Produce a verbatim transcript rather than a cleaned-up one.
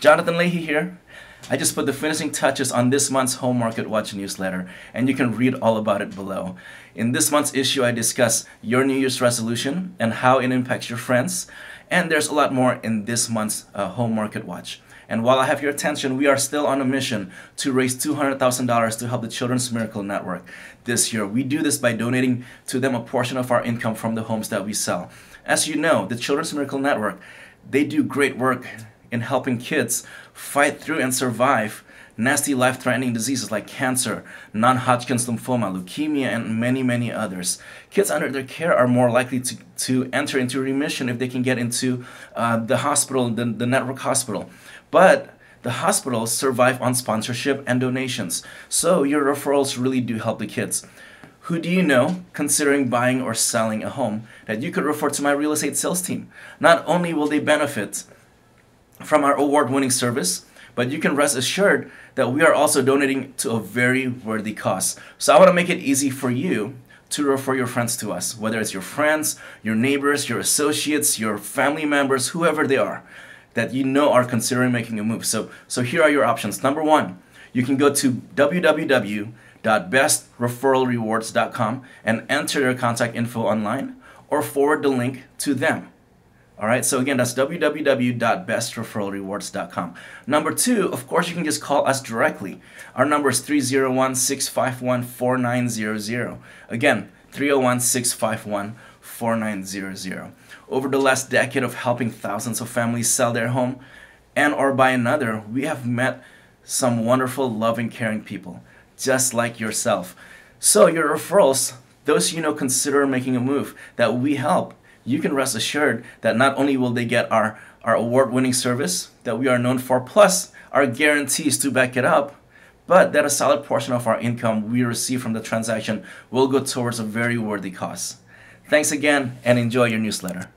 Jonathan Lahey here. I just put the finishing touches on this month's Home Market Watch newsletter, and you can read all about it below. In this month's issue, I discuss your New Year's resolution and how it impacts your friends, and there's a lot more in this month's uh, Home Market Watch. And while I have your attention, we are still on a mission to raise two hundred thousand dollars to help the Children's Miracle Network this year. We do this by donating to them a portion of our income from the homes that we sell. As you know, the Children's Miracle Network, they do great work in helping kids fight through and survive nasty life-threatening diseases like cancer, non-Hodgkin's lymphoma, leukemia, and many, many others. Kids under their care are more likely to, to enter into remission if they can get into uh, the hospital, the, the network hospital. But the hospitals survive on sponsorship and donations, so your referrals really do help the kids. Who do you know considering buying or selling a home that you could refer to my real estate sales team? Not only will they benefit from our award-winning service, but you can rest assured that we are also donating to a very worthy cause. So I want to make it easy for you to refer your friends to us, whether it's your friends, your neighbors, your associates, your family members, whoever they are that you know are considering making a move. So, so here are your options. Number one, you can go to w w w dot best referral rewards dot com and enter your contact info online or forward the link to them. All right, so again, that's w w w dot best referral rewards dot com. Number two, of course, you can just call us directly. Our number is three oh one, six five one, four nine zero zero. Again, three oh one, six five one, four nine zero zero. Over the last decade of helping thousands of families sell their home and or buy another, we have met some wonderful, loving, caring people, just like yourself. So your referrals, those you know consider making a move that we help, you can rest assured that not only will they get our, our award-winning service that we are known for, plus our guarantees to back it up, but that a solid portion of our income we receive from the transaction will go towards a very worthy cause. Thanks again, and enjoy your newsletter.